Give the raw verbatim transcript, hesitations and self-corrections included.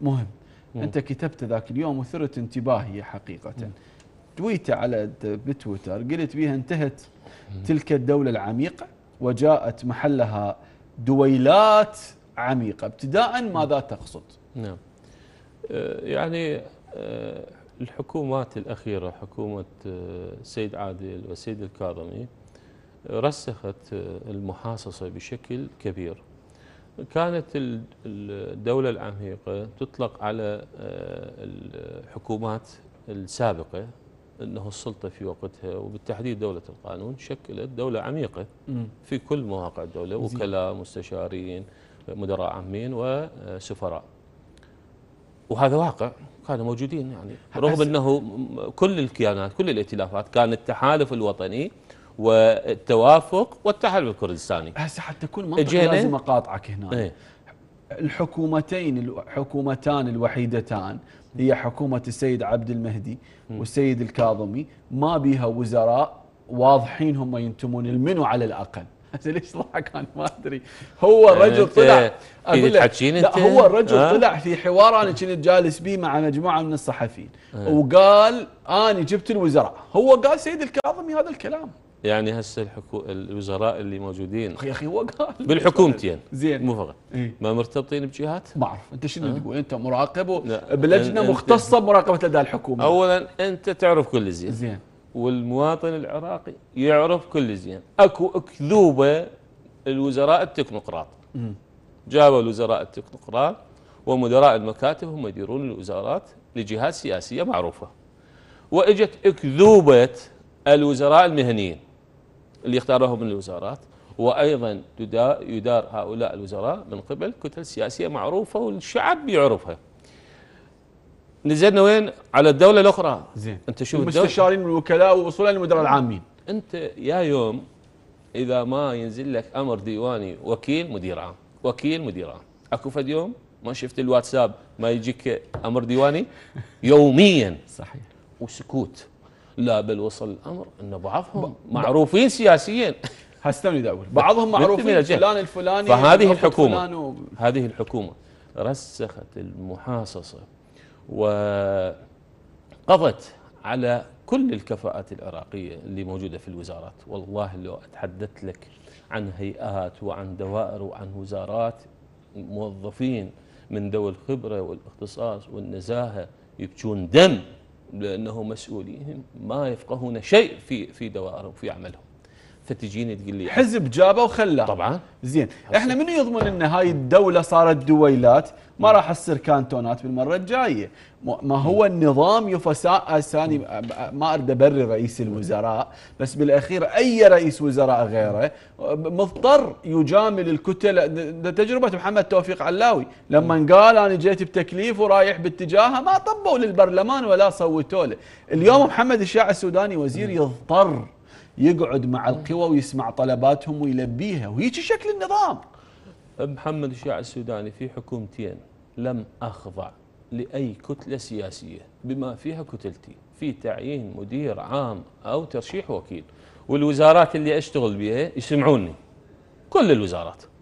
مهم. مم. أنت كتبت ذاك اليوم وثرت انتباهي حقيقة. مم. تويته على بتويتر قلت بيها: انتهت مم. تلك الدولة العميقة وجاءت محلها دويلات عميقة. ابتداء ماذا تقصد؟ نعم، يعني الحكومات الأخيرة، حكومة السيد عادل والسيد الكاظمي، رسخت المحاصصة بشكل كبير. كانت الدولة العميقة تطلق على الحكومات السابقة أنه السلطة في وقتها، وبالتحديد دولة القانون، شكلت دولة عميقة في كل مواقع الدولة: وكلاء، مستشارين، مدراء عامين، وسفراء. وهذا واقع، كانوا موجودين، يعني رغم أنه كل الكيانات، كل الائتلافات، كان التحالف الوطني والتوافق والتحالف الكردستاني. هسه حتى تكون منطقة لازم أقاطعك هنا. ايه؟ الحكومتين الحكومتان الوحيدتان هي حكومة السيد عبد المهدي والسيد الكاظمي، ما بيها وزراء واضحين هم ينتمون المنو على الأقل. ليش ضحك؟ انا ما ادري. هو الرجل طلع، اقول لك، لا هو الرجل أه؟ طلع في حوار انا كنت جالس بيه مع مجموعه من الصحفيين أه. وقال انا جبت الوزراء. هو قال سيد الكاظمي هذا الكلام. يعني هسه الحكو... الوزراء اللي موجودين يا اخي، هو قال بالحكومتين زين، مو فقط إيه؟ ما مرتبطين بجهات؟ ما اعرف انت شنو أه؟ تقول؟ انت مراقب بلجنه أن... مختصه بمراقبه اداء الحكومه. اولا انت تعرف كل زين زين، والمواطن العراقي يعرف كل زين اكو اكذوبه الوزراء التكنوقراط. جابوا الوزراء التكنوقراط ومدراء المكاتب، هم يديرون الوزارات لجهات سياسيه معروفه. واجت اكذوبه الوزراء المهنيين اللي اختاروهم من الوزارات، وايضا يدار هؤلاء الوزراء من قبل كتل سياسيه معروفه والشعب يعرفها. نزلنا وين؟ على الدولة الأخرى. زين. أنت شوف المستشارين والوكلاء ووصولا للمدراء العامين. أنت يا يوم إذا ما ينزل لك أمر ديواني، وكيل مدير عام، وكيل مدير عام، أكو فد يوم ما شفت الواتساب ما يجيك أمر ديواني يومياً؟ صحيح. وسكوت. لا بل وصل الأمر أن بعضهم معروفين سياسياً. هستمني دا أقول بعضهم معروفين فلان الفلاني. فهذه الحكومة و... هذه الحكومة رسخت المحاصصة وقضت على كل الكفاءات العراقية اللي موجودة في الوزارات. والله لو أتحدث لك عن هيئات وعن دوائر وعن وزارات، موظفين من ذوي الخبرة والاختصاص والنزاهة يبكون دم، لأنه مسؤوليهم ما يفقهون شيء في في دوائرهم في عملهم. فتجيني تقول لي حزب جابه وخلاه. طبعا زين، احنا منو يضمن ان هاي الدوله صارت دويلات ما راح تصير كانتونات بالمره الجايه؟ ما هو النظام يفساء ثاني. ما اريد ابرر رئيس الوزراء، بس بالاخير اي رئيس وزراء غيره مضطر يجامل الكتل. تجربه محمد توفيق علاوي لما قال انا جيت بتكليف ورايح باتجاهه، ما طبوا للبرلمان ولا صوتوا له. اليوم محمد شياع السوداني وزير يضطر يقعد مع القوى ويسمع طلباتهم ويلبيها، وهيجي شكل النظام. محمد شياع السوداني في حكومتين لم أخضع لأي كتلة سياسية بما فيها كتلتي في تعيين مدير عام أو ترشيح وكيل. والوزارات اللي أشتغل بها يسمعوني، كل الوزارات.